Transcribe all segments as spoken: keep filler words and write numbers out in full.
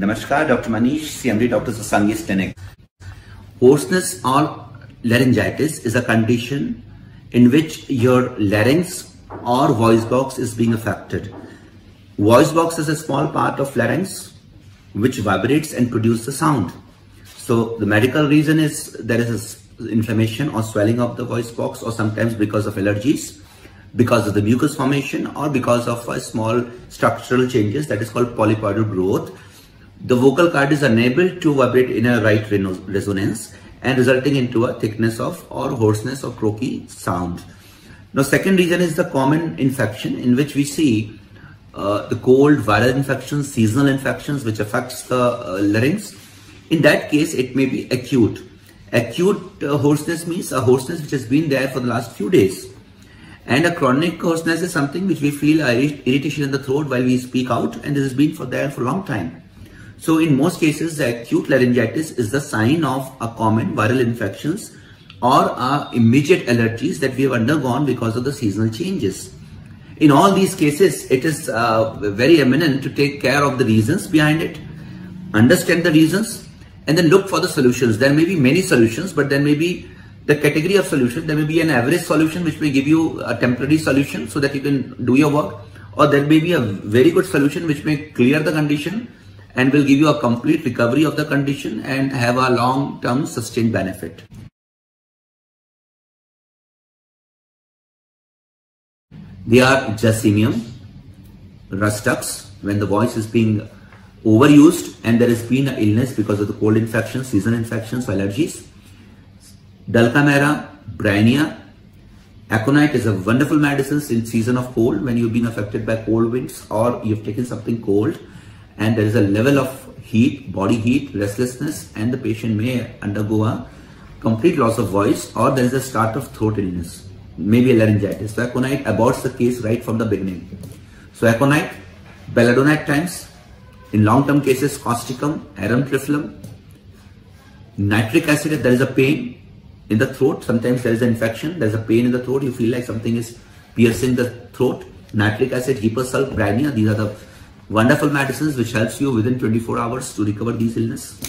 नमस्कार, doctor Manish, C M D, Doctor Sushant. Hoarseness or laryngitis is a condition in which your larynx or voice box is being affected. Voice box is a small part of larynx which vibrates and produces sound. So the medical reason is there is inflammation or swelling of the voice box, or sometimes because of allergies, because of the mucus formation, or because of a small structural changes that is called polypoidal growth. The vocal cord is unable to vibrate in a right resonance and resulting into a thickness of or hoarseness or croaky sound. Now, second reason is the common infection in which we see uh, the cold, viral infections, seasonal infections which affects the uh, larynx. In that case, it may be acute. Acute uh, hoarseness means a hoarseness which has been there for the last few days. And a chronic hoarseness is something which we feel uh, irritation in the throat while we speak out, and this has been for there for a long time. So in most cases, the acute laryngitis is the sign of a common viral infections or uh, immediate allergies that we have undergone because of the seasonal changes. In all these cases, it is uh, very eminent to take care of the reasons behind it, understand the reasons, and then look for the solutions. There may be many solutions, but there may be the category of solution. There may be an average solution which may give you a temporary solution so that you can do your work, or there may be a very good solution which may clear the condition and will give you a complete recovery of the condition and have a long-term sustained benefit. They are Jasminum, Rhus Tox, when the voice is being overused and there has been an illness because of the cold infections, seasonal infections, allergies. Dulcamara, Bryonia. Aconite is a wonderful medicine in season of cold, when you've been affected by cold winds or you've taken something cold and there is a level of heat, body heat, restlessness, and the patient may undergo a complete loss of voice, or there is a start of throat illness, maybe a laryngitis. So aconite aborts the case right from the beginning. So aconite, belladonna at times, in long-term cases causticum, arum trifolium, nitric acid if there is a pain in the throat, sometimes there is an infection, there is a pain in the throat, you feel like something is piercing the throat, nitric acid, hepar sulph, Bryonia, these are the wonderful medicines which helps you within twenty-four hours to recover these illness.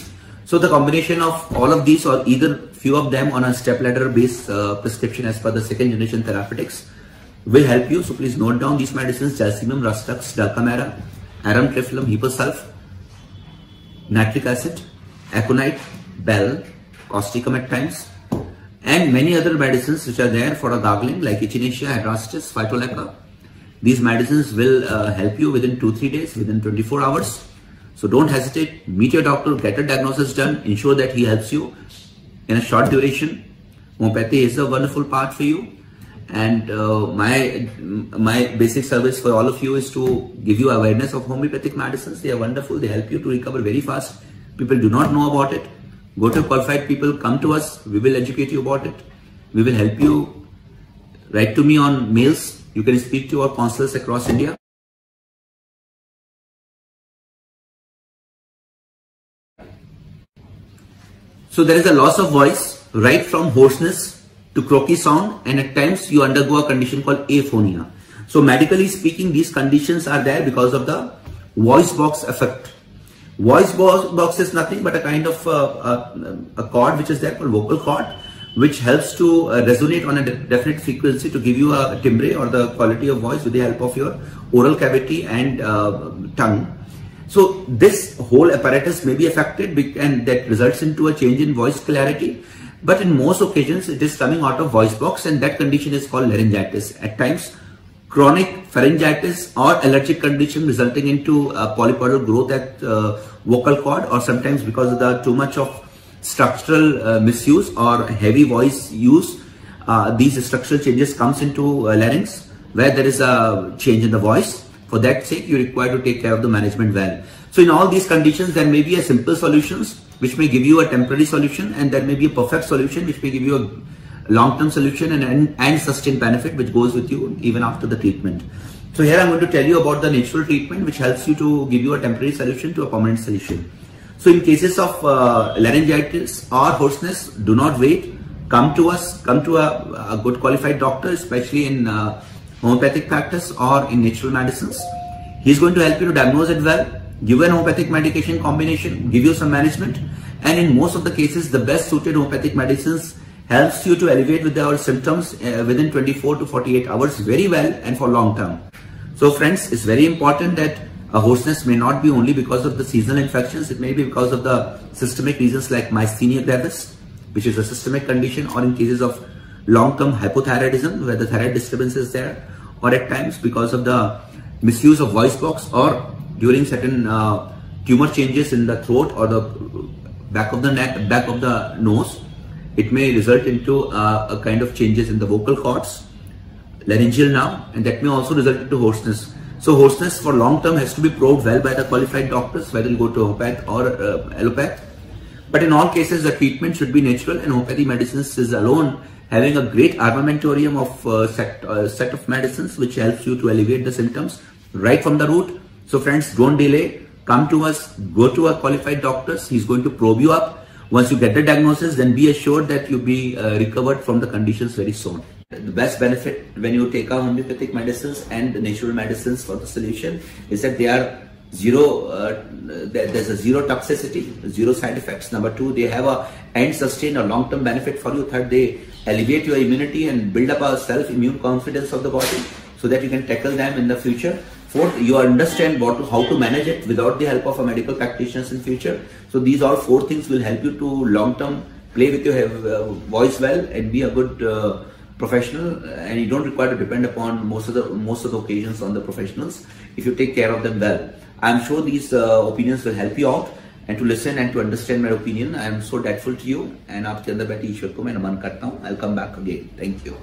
So the combination of all of these or either few of them on a step ladder based uh, prescription as per the second generation therapeutics will help you. So please note down these medicines: Gelsemium, Rhus Tox, Dulcamara, arum trifolium, hepar sulph, nitric acid, aconite, bell, causticum at times, and many other medicines which are there for a gargling like echinacea, hydrastis, phytolepra. These medicines will uh, help you within two to three days, within twenty-four hours. So don't hesitate, meet your doctor, get a diagnosis done, ensure that he helps you in a short duration. Homeopathy is a wonderful part for you, and uh, my my basic service for all of you is to give you awareness of homeopathic medicines. They are wonderful, they help you to recover very fast. People do not know about it. Go to qualified people, come to us, we will educate you about it. We will help you. Write to me on mails. You can speak to our counselors across India. So there is a loss of voice right from hoarseness to croaky sound, and at times you undergo a condition called aphonia. So medically speaking, these conditions are there because of the voice box effect. Voice box is nothing but a kind of a, a, a cord which is there called vocal cord, which helps to uh, resonate on a de definite frequency to give you a timbre or the quality of voice with the help of your oral cavity and uh, tongue. So this whole apparatus may be affected, and that results into a change in voice clarity. But in most occasions, it is coming out of voice box, and that condition is called laryngitis. At times, chronic pharyngitis or allergic condition resulting into uh, polypoidal growth at uh, vocal cord, or sometimes because of the too much of structural uh, misuse or heavy voice use, uh, these structural changes comes into uh, larynx, where there is a change in the voice. For that sake, you require to take care of the management well. So in all these conditions, there may be a simple solutions which may give you a temporary solution, and there may be a perfect solution which may give you a long-term solution and, and, and sustained benefit which goes with you even after the treatment. So here I'm going to tell you about the natural treatment which helps you to give you a temporary solution to a permanent solution. So in cases of uh, laryngitis or hoarseness, do not wait, come to us, come to a, a good qualified doctor, especially in uh, homeopathic practice or in natural medicines. He is going to help you to diagnose it well, Given homeopathic medication combination give you some management, and in most of the cases the best suited homeopathic medicines helps you to alleviate with your symptoms uh, within twenty-four to forty-eight hours very well and for long term. So friends, it's very important that a hoarseness may not be only because of the seasonal infections, it may be because of the systemic reasons like myasthenia gravis, which is a systemic condition, or in cases of long-term hypothyroidism where the thyroid disturbance is there, or at times because of the misuse of voice box, or during certain uh, tumor changes in the throat or the back of the neck, back of the nose. It may result into uh, a kind of changes in the vocal cords, laryngeal now, and that may also result into hoarseness. So hoarseness for long term has to be probed well by the qualified doctors, whether you go to homeopath or uh, allopath. But in all cases, the treatment should be natural, and homeopathy medicines is alone having a great armamentarium of uh, set, uh, set of medicines which helps you to alleviate the symptoms right from the root. So friends, don't delay. Come to us, go to a qualified doctor. He's going to probe you up. Once you get the diagnosis, then be assured that you'll be uh, recovered from the conditions very soon. The best benefit when you take our homeopathic medicines and the natural medicines for the solution is that they are zero, uh, there's a zero toxicity, zero side effects. Number two, they have a and sustain a long-term benefit for you. Third, they elevate your immunity and build up a self-immune confidence of the body so that you can tackle them in the future. Fourth, you understand what to, how to manage it without the help of a medical practitioner in future. So these all four things will help you to long term play with your uh, voice well and be a good uh, professional. And you don't require to depend upon most of the most of the occasions on the professionals if you take care of them well. I am sure these uh, opinions will help you out. And to listen and to understand my opinion, I am so grateful to you. And aapke andar baiti ishwar ko main naman karta hu. I'll come back again. Thank you.